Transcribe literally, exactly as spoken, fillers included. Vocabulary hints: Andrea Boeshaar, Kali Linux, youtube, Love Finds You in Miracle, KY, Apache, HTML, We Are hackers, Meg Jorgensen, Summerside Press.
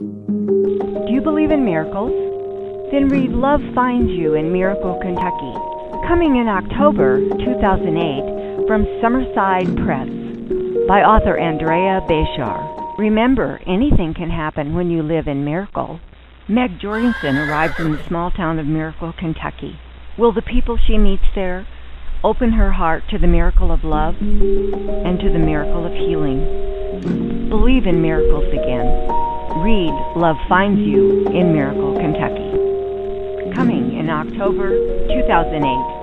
Do you believe in miracles? Then read Love Finds You in Miracle, Kentucky, coming in October two thousand eight from Summerside Press by author Andrea Boeshaar. Remember, anything can happen when you live in Miracle. Meg Jorgensen arrives in the small town of Miracle, Kentucky. Will the people she meets there open her heart to the miracle of love and to the miracle of healing? Believe in miracles again. Read Love Finds You in Miracle, Kentucky, coming in October two thousand eight.